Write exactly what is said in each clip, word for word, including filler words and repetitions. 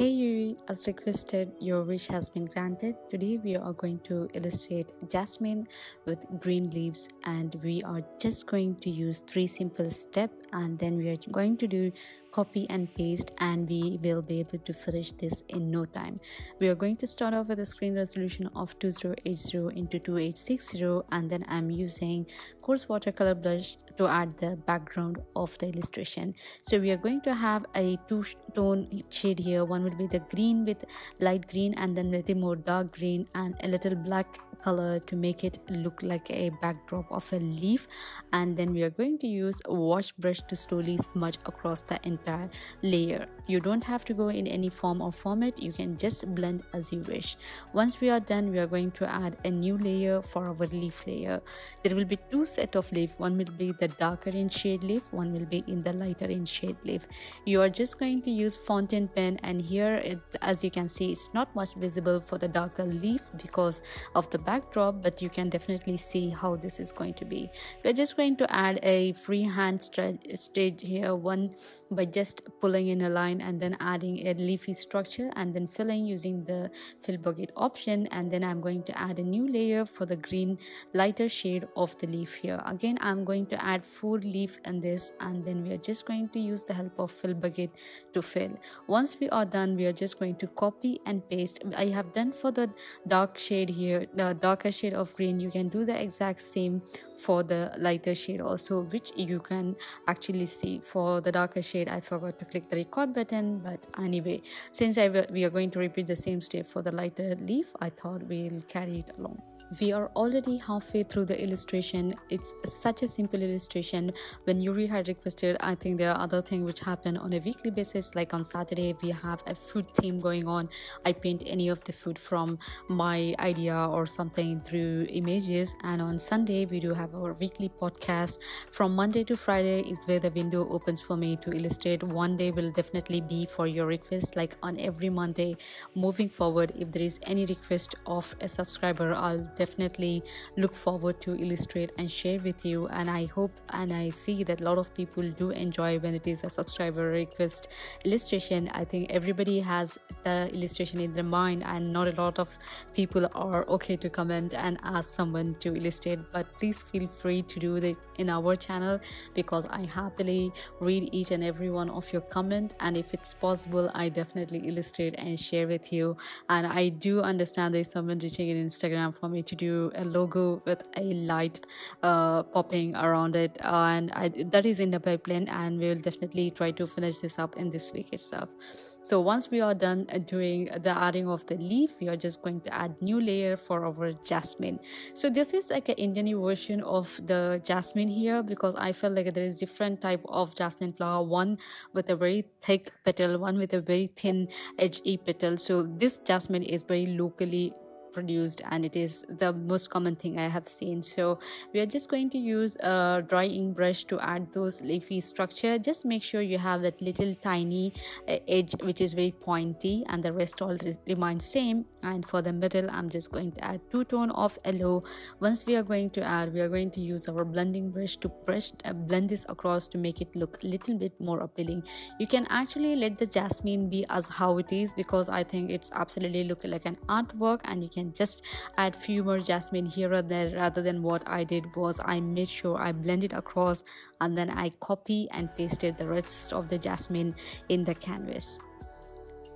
Hey Yuri, as requested, your wish has been granted. Today we are going to illustrate jasmine with green leaves, and we are just going to use three simple steps, and then we are going to do copy and paste, and we will be able to finish this in no time. We are going to start off with a screen resolution of twenty eighty into twenty-eight sixty, and then I'm using coarse watercolor blush to add the background of the illustration. So we are going to have a two tone shade here. One would be the green with light green, and then little more dark green and a little black color to make it look like a backdrop of a leaf. And then we are going to use a wash brush to slowly smudge across the entire layer. You don't have to go in any form or format, you can just blend as you wish. Once we are done, we are going to add a new layer for our leaf layer. There will be two set of leaf. One will be the darker in shade leaf, one will be in the lighter in shade leaf. You are just going to use fountain pen, and here it, as you can see, it's not much visible for the darker leaf because of the back backdrop, but you can definitely see how this is going to be. We're just going to add a freehand stage here, one by just pulling in a line and then adding a leafy structure and then filling using the fill bucket option. And then I'm going to add a new layer for the green lighter shade of the leaf here. Again, I'm going to add four leaf in this, and then we are just going to use the help of fill bucket to fill. Once we are done, we are just going to copy and paste. I have done for the dark shade here, the darker shade of green. You can do the exact same for the lighter shade also, which you can actually see. For the darker shade, I forgot to click the record button, but anyway, since I we are going to repeat the same step for the lighter leaf, I thought we'll carry it along. We are already halfway through the illustration. It's such a simple illustration. When Yuri had requested, I think there are other things which happen on a weekly basis. Like on Saturday, we have a food theme going on. I paint any of the food from my idea or something through images. And on Sunday, we do have our weekly podcast. From Monday to Friday is where the window opens for me to illustrate. One day will definitely be for your request. Like on every Monday, moving forward, if there is any request of a subscriber, I'll definitely look forward to illustrate and share with you. And I hope and I see that a lot of people do enjoy when it is a subscriber request illustration. I think everybody has the illustration in their mind, and not a lot of people are okay to comment and ask someone to illustrate. But please feel free to do that in our channel, because I happily read each and every one of your comment, and if it's possible, I definitely illustrate and share with you. And I do understand there is someone reaching in Instagram for me to to do a logo with a light uh, popping around it, uh, and I, that is in the pipeline, and we will definitely try to finish this up in this week itself. So once we are done doing the adding of the leaf, we are just going to add new layer for our jasmine. So this is like an Indian version of the jasmine here, because I felt like there is different type of jasmine flower. One with a very thick petal, one with a very thin edgy petal. So this jasmine is very locally produced, and it is the most common thing I have seen. So we are just going to use a dry ink brush to add those leafy structure. Just make sure you have that little tiny edge which is very pointy, and the rest all remains same. And for the middle, I'm just going to add two tone of yellow. Once we are going to add, we are going to use our blending brush to brush uh, blend this across to make it look a little bit more appealing. You can actually let the jasmine be as how it is, because I think it's absolutely look like an artwork, and you can and just add few more jasmine here or there. Rather than what I did was, I made sure I blended across, and then I copy and pasted the rest of the jasmine in the canvas.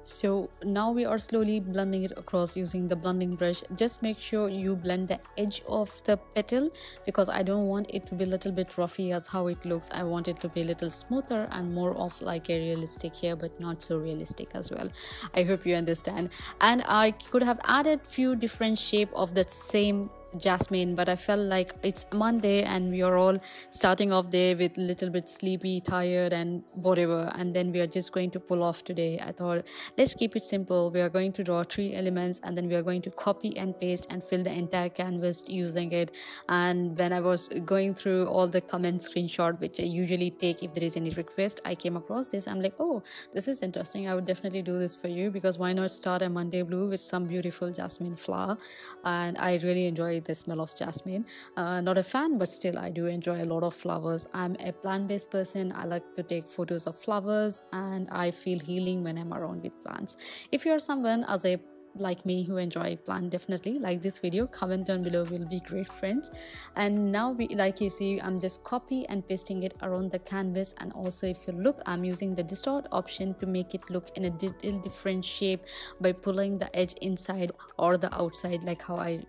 So now we are slowly blending it across using the blending brush. Just make sure you blend the edge of the petal, because I don't want it to be a little bit roughy as how it looks. I want it to be a little smoother and more of like a realistic here, but not so realistic as well. I hope you understand. And I could have added few different shape of that same jasmine, but I felt like it's Monday and we are all starting off day with a little bit sleepy, tired and whatever, and then we are just going to pull off today. I thought let's keep it simple. We are going to draw three elements, and then we are going to copy and paste and fill the entire canvas using it. And when I was going through all the comment screenshot which I usually take if there is any request, I came across this. I'm like, oh, this is interesting. I would definitely do this for you, because why not start a Monday blue with some beautiful jasmine flower? And I really enjoy the smell of jasmine. Uh, not a fan, but still I do enjoy a lot of flowers. I'm a plant-based person. I like to take photos of flowers, and I feel healing when I'm around with plants. If you're someone as a like me who enjoy plant, definitely like this video. Comment down below, we'll be great friends. And now we, like you see, I'm just copy and pasting it around the canvas. And also, if you look, I'm using the distort option to make it look in a little different shape by pulling the edge inside or the outside, like how I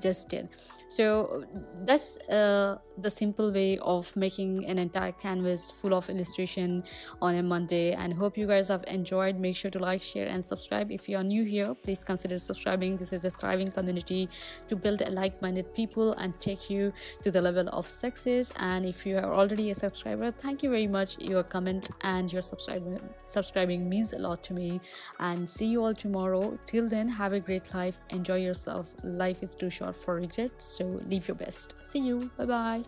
just did. So that's uh, the simple way of making an entire canvas full of illustration on a Monday. And hope you guys have enjoyed. Make sure to like, share and subscribe. If you are new here, please consider subscribing. This is a thriving community to build a like-minded people and take you to the level of success. And if you are already a subscriber, thank you very much. Your comment and your subscriber subscribing means a lot to me. And see you all tomorrow. Till then, have a great life. Enjoy yourself. Life is too short for regret, so live your best. See you. Bye bye.